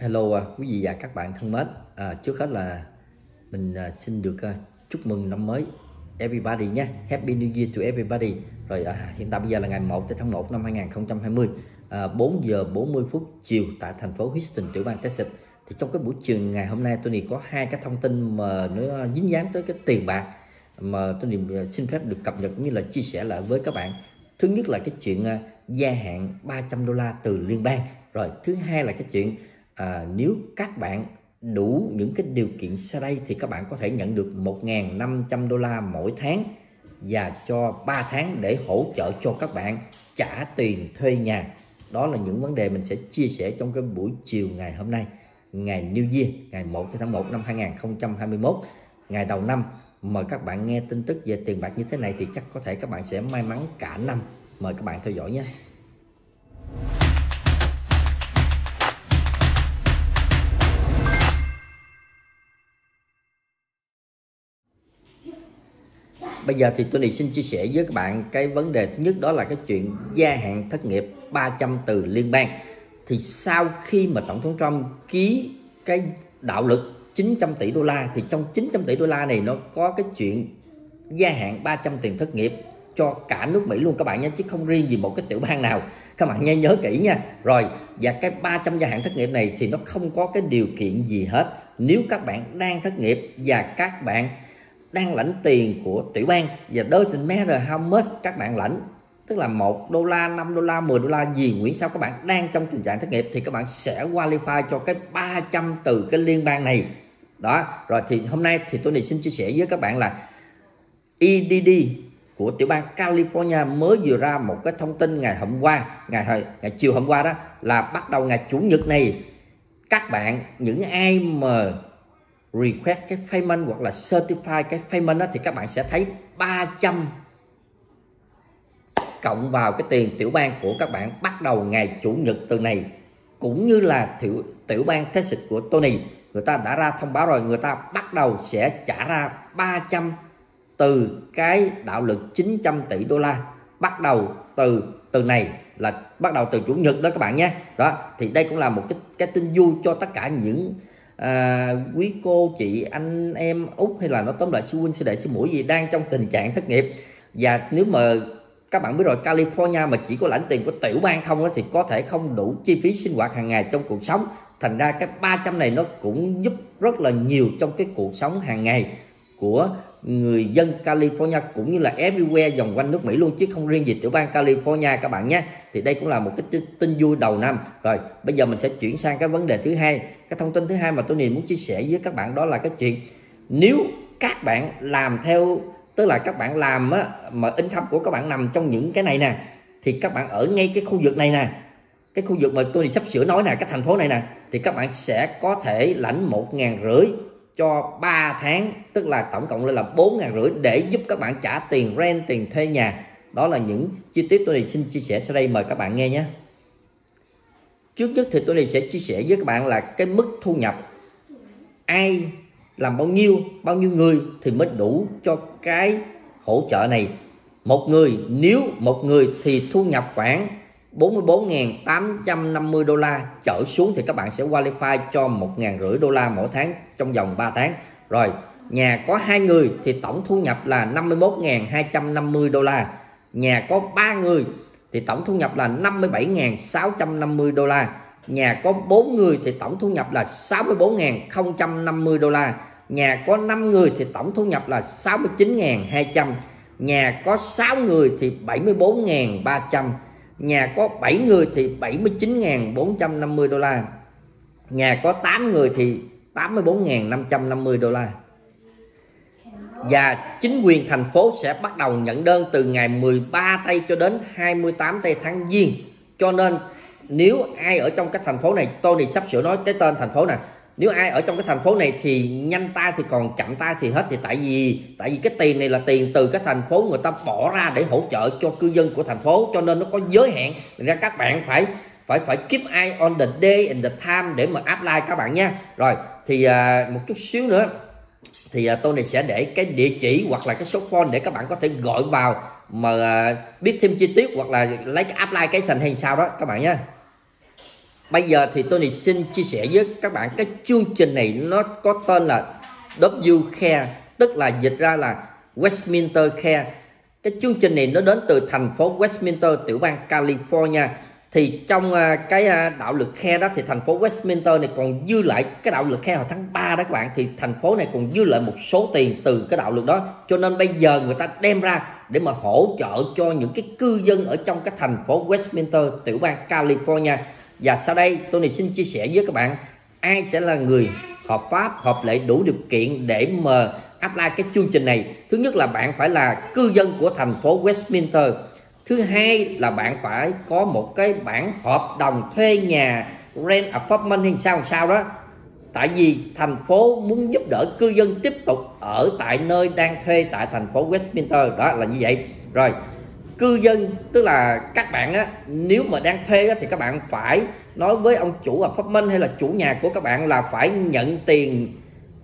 Hello quý vị và các bạn thân mến. Trước hết là mình xin được chúc mừng năm mới everybody nhé. Happy New Year to everybody. Rồi hiện tại bây giờ là ngày 1 tháng 1 năm 2020, 4 giờ 40 phút chiều tại thành phố Houston, tiểu bang Texas. Thì trong cái buổi chiều ngày hôm nay Tony có hai cái thông tin mà nó dính dáng tới cái tiền bạc mà Tony xin phép được cập nhật cũng như là chia sẻ lại với các bạn. Thứ nhất là cái chuyện gia hạn 300 đô la từ liên bang. Rồi thứ hai là cái chuyện nếu các bạn đủ những cái điều kiện sau đây thì các bạn có thể nhận được 1.500 đô la mỗi tháng và cho 3 tháng để hỗ trợ cho các bạn trả tiền thuê nhà. Đó là những vấn đề mình sẽ chia sẻ trong cái buổi chiều ngày hôm nay, ngày New Year, ngày 1 tháng 1 năm 2021, ngày đầu năm. Mời các bạn nghe tin tức về tiền bạc như thế này thì chắc có thể các bạn sẽ may mắn cả năm. Mời các bạn theo dõi nhé. Bây giờ thì Tony xin chia sẻ với các bạn cái vấn đề thứ nhất, đó là cái chuyện gia hạn thất nghiệp 300 từ liên bang. Thì sau khi mà Tổng thống Trump ký cái đạo luật 900 tỷ đô la thì trong 900 tỷ đô la này nó có cái chuyện gia hạn 300 tiền thất nghiệp cho cả nước Mỹ luôn các bạn nhé, chứ không riêng gì một cái tiểu bang nào. Các bạn nghe nhớ kỹ nha. Rồi, và cái 300 gia hạn thất nghiệp này thì nó không có cái điều kiện gì hết. Nếu các bạn đang thất nghiệp và các bạn đang lãnh tiền của tiểu bang, và doesn't matter how much các bạn lãnh, tức là 1 đô la, 5 đô la, 10 đô la gì Nguyễn sao các bạn đang trong tình trạng thất nghiệp thì các bạn sẽ qualify cho cái 300 từ cái liên bang này. Đó, rồi thì hôm nay thì tôi này xin chia sẻ với các bạn là EDD của tiểu bang California mới vừa ra một cái thông tin ngày hôm qua, ngày chiều hôm qua đó, là bắt đầu ngày Chủ nhật này các bạn, những ai mà request cái payment hoặc là certify cái payment đó, thì các bạn sẽ thấy 300 cộng vào cái tiền tiểu bang của các bạn bắt đầu ngày Chủ nhật từ này. Cũng như là tiểu bang Texas của Tony, người ta đã ra thông báo rồi, người ta bắt đầu sẽ trả ra 300 từ cái đạo luật 900 tỷ đô la bắt đầu từ này, là bắt đầu từ Chủ nhật đó các bạn nhé. Đó thì đây cũng là một cái tin vui cho tất cả những quý cô chị anh em út, hay là nó tóm lại sư huynh sư đệ sư muội gì đang trong tình trạng thất nghiệp. Và nếu mà các bạn biết rồi, California mà chỉ có lãnh tiền của tiểu bang không đó, thì có thể không đủ chi phí sinh hoạt hàng ngày trong cuộc sống. Thành ra cái 300 này nó cũng giúp rất là nhiều trong cái cuộc sống hàng ngày của người dân California cũng như là everywhere vòng quanh nước Mỹ luôn, chứ không riêng gì tiểu bang California các bạn nhé. Thì đây cũng là một cái tin vui đầu năm. Rồi bây giờ mình sẽ chuyển sang cái vấn đề thứ hai. Cái thông tin thứ hai mà tôi muốn chia sẻ với các bạn đó là cái chuyện nếu các bạn làm theo, tức là các bạn làm á, mà income của các bạn nằm trong những cái này nè, thì các bạn ở ngay cái khu vực này nè, cái khu vực mà tôi sắp sửa nói nè, cái thành phố này nè, thì các bạn sẽ có thể lãnh 1.500 cho 3 tháng, tức là tổng cộng là 4.500 để giúp các bạn trả tiền rent, tiền thuê nhà. Đó là những chi tiết tôi xin chia sẻ sau đây, mời các bạn nghe nhé. Trước nhất thì tôi sẽ chia sẻ với các bạn là cái mức thu nhập ai làm bao nhiêu người thì mới đủ cho cái hỗ trợ này. Nếu một người thì thu nhập khoảng 44.850 đô la trở xuống thì các bạn sẽ qualify cho 1.500 đô la mỗi tháng trong vòng 3 tháng. Rồi, nhà có 2 người thì tổng thu nhập là 51.250 đô la. Nhà có 3 người thì tổng thu nhập là 57.650 đô la. Nhà có 4 người thì tổng thu nhập là 64.050 đô la. Nhà có 5 người thì tổng thu nhập là 69.200. Nhà có 6 người thì 74.300. Nhà có 7 người thì 79.450 đô la. Nhà có 8 người thì 84.550 đô la. Và chính quyền thành phố sẽ bắt đầu nhận đơn từ ngày 13 tây cho đến 28 tây tháng Giêng. Cho nên nếu ai ở trong cái thành phố này, Tony sắp sửa nói cái tên thành phố này, nếu ai ở trong cái thành phố này thì nhanh tay thì còn chậm tay thì hết. Thì tại vì cái tiền này là tiền từ cái thành phố người ta bỏ ra để hỗ trợ cho cư dân của thành phố, cho nên nó có giới hạn. Thành ra các bạn phải keep eye on the day and the time để mà apply các bạn nha. Rồi thì một chút xíu nữa thì tôi này sẽ để cái địa chỉ hoặc là cái số phone để các bạn có thể gọi vào mà biết thêm chi tiết, hoặc là lấy cái apply cái sành hay sao đó các bạn nha. Bây giờ thì Tony xin chia sẻ với các bạn cái chương trình này, nó có tên là WCARES, tức là dịch ra là Westminster Care. Cái chương trình này nó đến từ thành phố Westminster, tiểu bang California. Thì trong cái đạo luật Care đó thì thành phố Westminster này còn dư lại cái đạo luật Care hồi tháng 3 đó các bạn, thì thành phố này còn dư lại một số tiền từ cái đạo luật đó, cho nên bây giờ người ta đem ra để mà hỗ trợ cho những cái cư dân ở trong cái thành phố Westminster, tiểu bang California. Và sau đây tôi này xin chia sẻ với các bạn ai sẽ là người hợp pháp, hợp lệ, đủ điều kiện để mà apply cái chương trình này. Thứ nhất là bạn phải là cư dân của thành phố Westminster. Thứ hai là bạn phải có một cái bản hợp đồng thuê nhà, rent apartment hay sao đó. Tại vì thành phố muốn giúp đỡ cư dân tiếp tục ở tại nơi đang thuê tại thành phố Westminster. Đó là như vậy. Rồi, cư dân tức là các bạn á, nếu mà đang thuê á, thì các bạn phải nói với ông chủ apartment hay là chủ nhà của các bạn là phải nhận tiền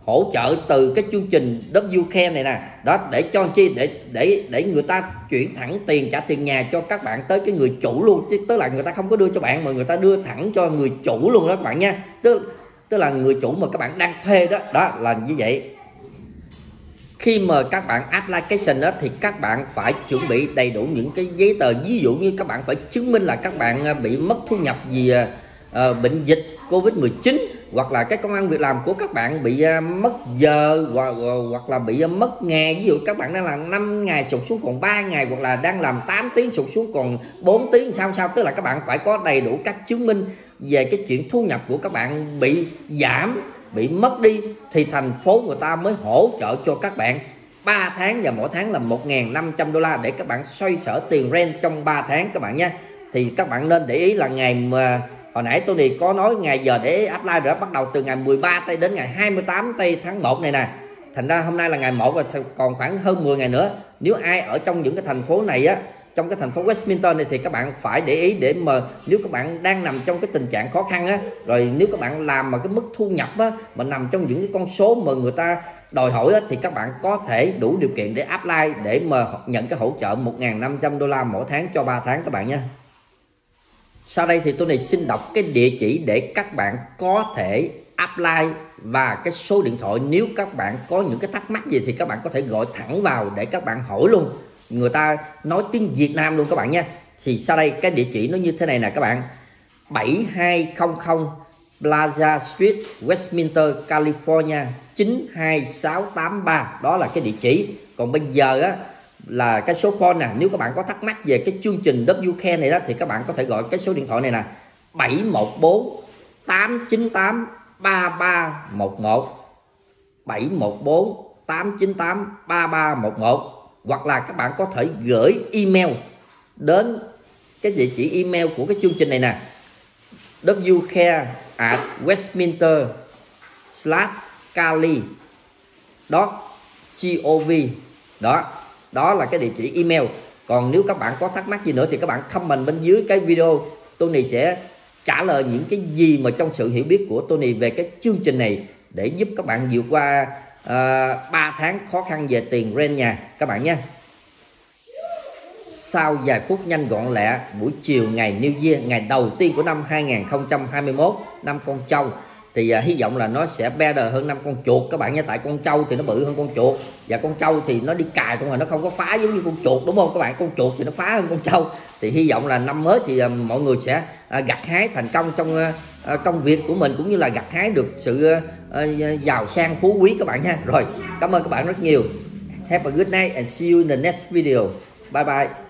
hỗ trợ từ cái chương trình WCARES này nè. Đó, để cho chi, để người ta chuyển thẳng tiền, trả tiền nhà cho các bạn tới cái người chủ luôn, chứ tức là người ta không có đưa cho bạn mà người ta đưa thẳng cho người chủ luôn đó các bạn nha. Tức là người chủ mà các bạn đang thuê đó, đó là như vậy. Khi mà các bạn application đó thì các bạn phải chuẩn bị đầy đủ những cái giấy tờ, ví dụ như các bạn phải chứng minh là các bạn bị mất thu nhập vì bệnh dịch Covid-19, hoặc là cái công ăn việc làm của các bạn bị mất giờ, hoặc là bị mất ngày. Ví dụ các bạn đang làm 5 ngày sụt xuống còn 3 ngày, hoặc là đang làm 8 tiếng sụt xuống còn 4 tiếng sao. Tức là các bạn phải có đầy đủ các chứng minh về cái chuyện thu nhập của các bạn bị giảm, bị mất đi, thì thành phố người ta mới hỗ trợ cho các bạn 3 tháng và mỗi tháng là $1.500 để các bạn xoay sở tiền rent trong 3 tháng các bạn nha. Thì các bạn nên để ý là ngày mà hồi nãy tôi này có nói ngày giờ để apply rồi, bắt đầu từ ngày 13 tây đến ngày 28 tây tháng 1 này nè. Thành ra hôm nay là ngày 1 và còn khoảng hơn 10 ngày nữa. Nếu ai ở trong những cái thành phố này á, trong cái thành phố Westminster này, thì các bạn phải để ý để mà nếu các bạn đang nằm trong cái tình trạng khó khăn á, rồi nếu các bạn làm mà cái mức thu nhập á, mà nằm trong những cái con số mà người ta đòi hỏi á, thì các bạn có thể đủ điều kiện để apply để mà nhận cái hỗ trợ $1.500 mỗi tháng cho 3 tháng các bạn nha. Sau đây thì tôi này xin đọc cái địa chỉ để các bạn có thể apply và cái số điện thoại. Nếu các bạn có những cái thắc mắc gì thì các bạn có thể gọi thẳng vào để các bạn hỏi luôn. Người ta nói tiếng Việt Nam luôn các bạn nha. Thì sau đây cái địa chỉ nó như thế này nè các bạn. 7200 Plaza Street, Westminster, California 92683. Đó là cái địa chỉ. Còn bây giờ á, là cái số phone nè, nếu các bạn có thắc mắc về cái chương trình WCARES này đó thì các bạn có thể gọi cái số điện thoại này nè, 714 898 3311, 714 898 3311, hoặc là các bạn có thể gửi email đến cái địa chỉ email của cái chương trình này nè, wcares@westminster.cali .gov. Đó là cái địa chỉ email. Còn nếu các bạn có thắc mắc gì nữa thì các bạn comment bên dưới cái video. Tony sẽ trả lời những cái gì mà trong sự hiểu biết của Tony về cái chương trình này để giúp các bạn vượt qua 3 tháng khó khăn về tiền rent nhà các bạn nha. Sau vài phút nhanh gọn lẹ buổi chiều ngày New Year, ngày đầu tiên của năm 2021, năm con trâu, thì hy vọng là nó sẽ better hơn năm con chuột các bạn nha. Tại con trâu thì nó bự hơn con chuột, và con trâu thì nó đi cài không, mà nó không có phá giống như con chuột, đúng không các bạn? Con chuột thì nó phá hơn con trâu. Thì hy vọng là năm mới thì mọi người sẽ gặt hái thành công trong công việc của mình, cũng như là gặt hái được sự giàu sang phú quý các bạn nha. Rồi, cảm ơn các bạn rất nhiều. Have a good night and see you in the next video. Bye bye.